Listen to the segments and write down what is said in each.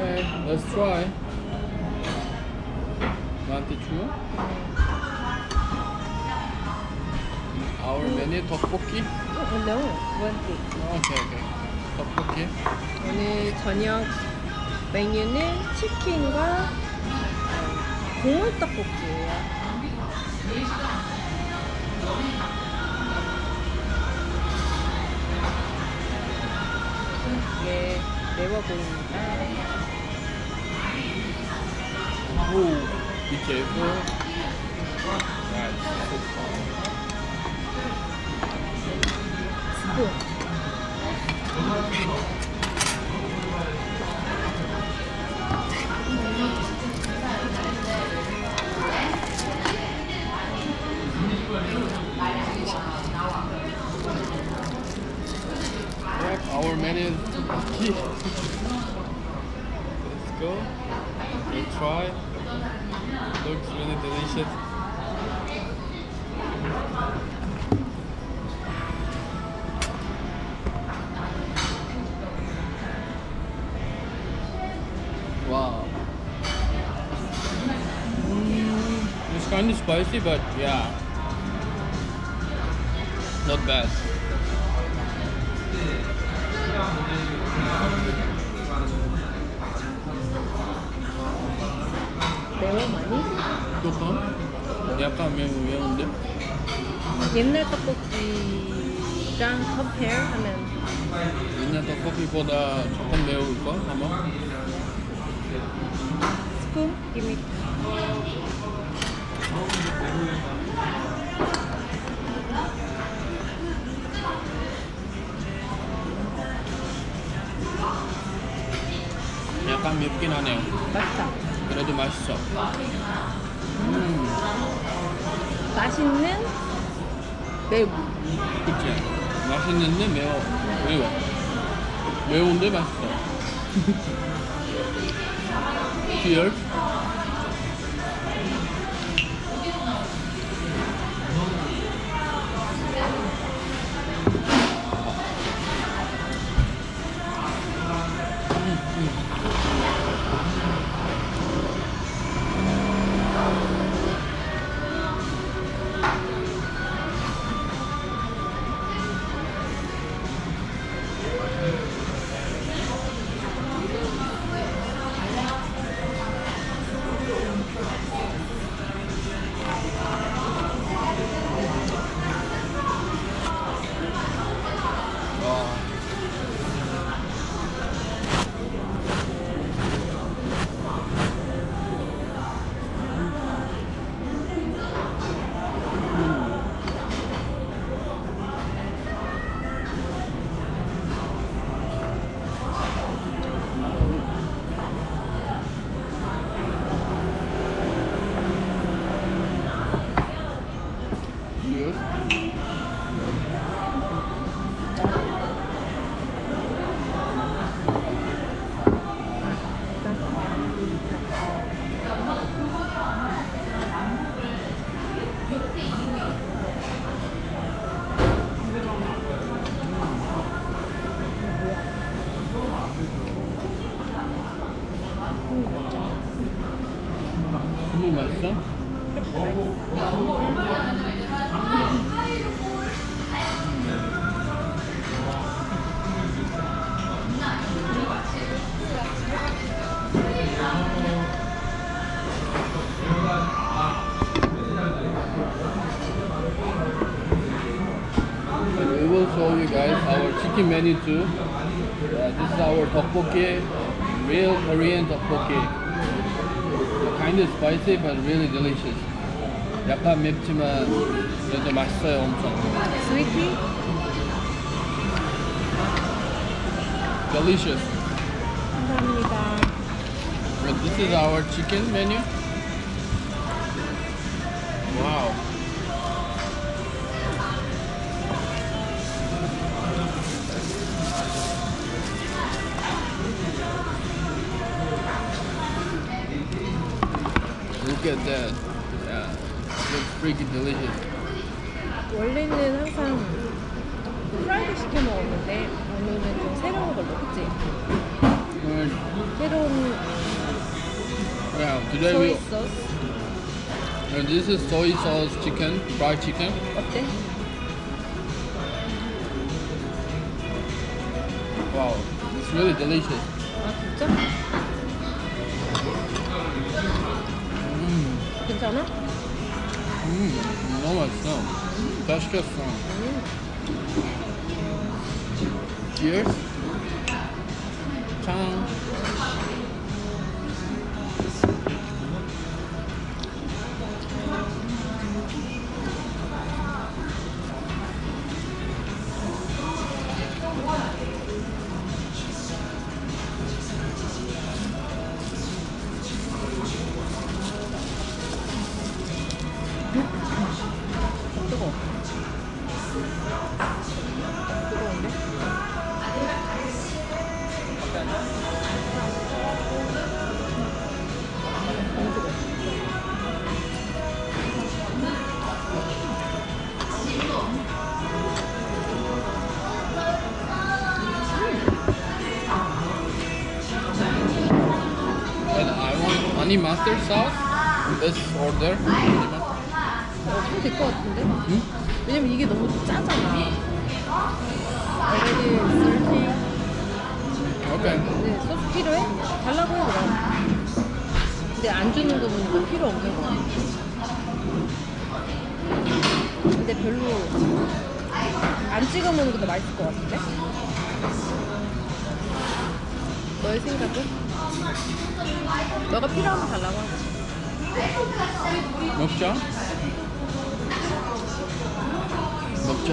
Okay, let's try. 나한테 줘? Our menu tteokbokki? No, one thing. Okay, okay. tteokbokki. 오늘 저녁 메뉴는 치킨과 국물 떡볶이예요. 네, 매워 보입니다. 오. Be careful. Yep, our menu is key. Let's go. Let's try. Looks really delicious. Wow. It's kind of spicy, but yeah, not bad. 매워 많이? 조금? 약간 매운데? 옛날 떡볶이랑 compare하면 옛날 떡볶이보다 조금 매울까? 아마? 스푼? Give me. 약간 맵긴 하네요. 맞다. 그래도 맛있어. 맛있는 매우. 그치? 맛있는데 매워. 매운데 맛있어. Cheers. 맛있어? We will show you guys our chicken menu too. This is our tteokbokki, real Korean tteokbokki. Kind of spicy but really delicious. 약간 맵지만 그래도 맛있어요, 엄청. Sweetie? Delicious. 감사합니다. But this is our chicken menu. Wow. Look at that. Yeah, it looks freaking delicious. 원래는 항상 프라이드 시켜 먹었는데 오늘은 좀 새로운 걸 먹지. 새로운 Yeah, today soy sauce. And this is soy sauce chicken, fried chicken. 어때? Wow, it's really delicious. 아 진짜? 괜찮아? 너무 맛있어. 다 시켰어. Cheers. 짠. 마스터 사우스? This order? 좀 될 것 같은데? 응? 왜냐면 이게 너무 짜잖아. 여기 썰팅. 오케이. 네, 소스 필요해? 달라고 해 그래. 근데 안 주는 거 보니까 필요 없는 거 같아. 근데 별로 안 찍어 먹는 것도 맛있을 것 같은데? 너의 생각은? 너가 필요하면 달라고 하고 먹자 먹자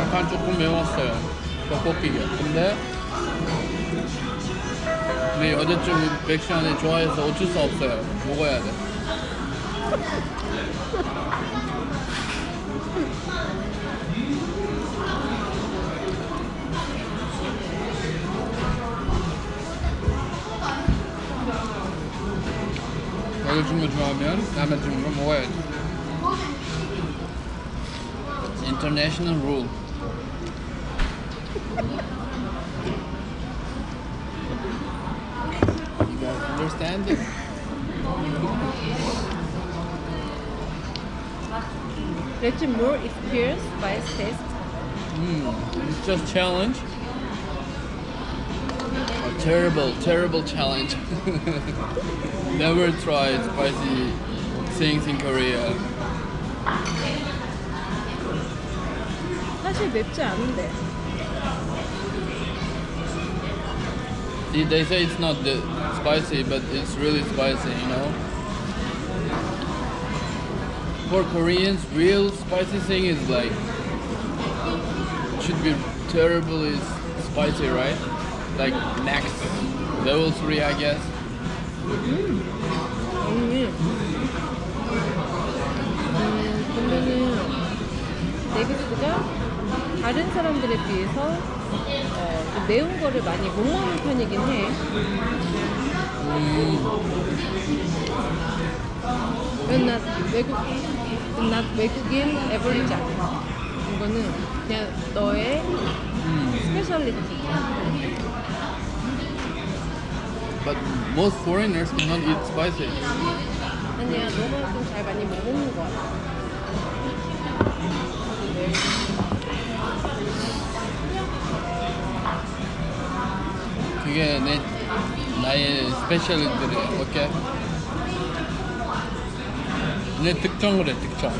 약간 조금 매웠어요. 떡볶이가. 근데 여자친구 백션이 좋아해서 어쩔 수 없어요. 먹어야 돼. 여자친구 좋아하면 남자친구가 먹어야지. International rule. You guys understand it? Get you more experience by taste. It's just challenge. A terrible challenge. Never tried spicy things in Korea. 사실 맵지 않은데. They say it's not spicy, but it's really spicy, you know. For Koreans, real spicy thing is like should be terribly spicy, right? Like next level 3, I guess. 다른 사람들에 비해서 좀 매운 거를 많이 못 먹는 편이긴 해. 난 외국인 에버리지 않아. 이거는 그냥 너의 스페셜리티. But most foreigners cannot eat spicy. 아니야, 너가 좀 잘 많이 못 먹는 거 같아. 그게 내 나의 스페셜 들이 오케이? 내 특종을 해, 특종.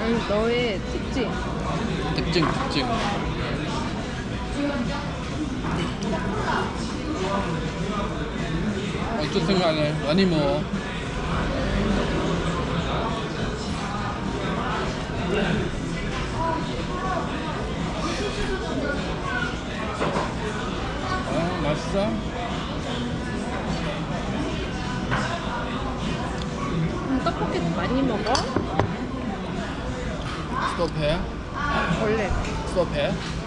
아니, 너의 특징. 특징. 어쨌든 간에 많이 먹어. 아, 맛있어? 떡볶이 많이 먹어? 스톱해? 원래 스톱해?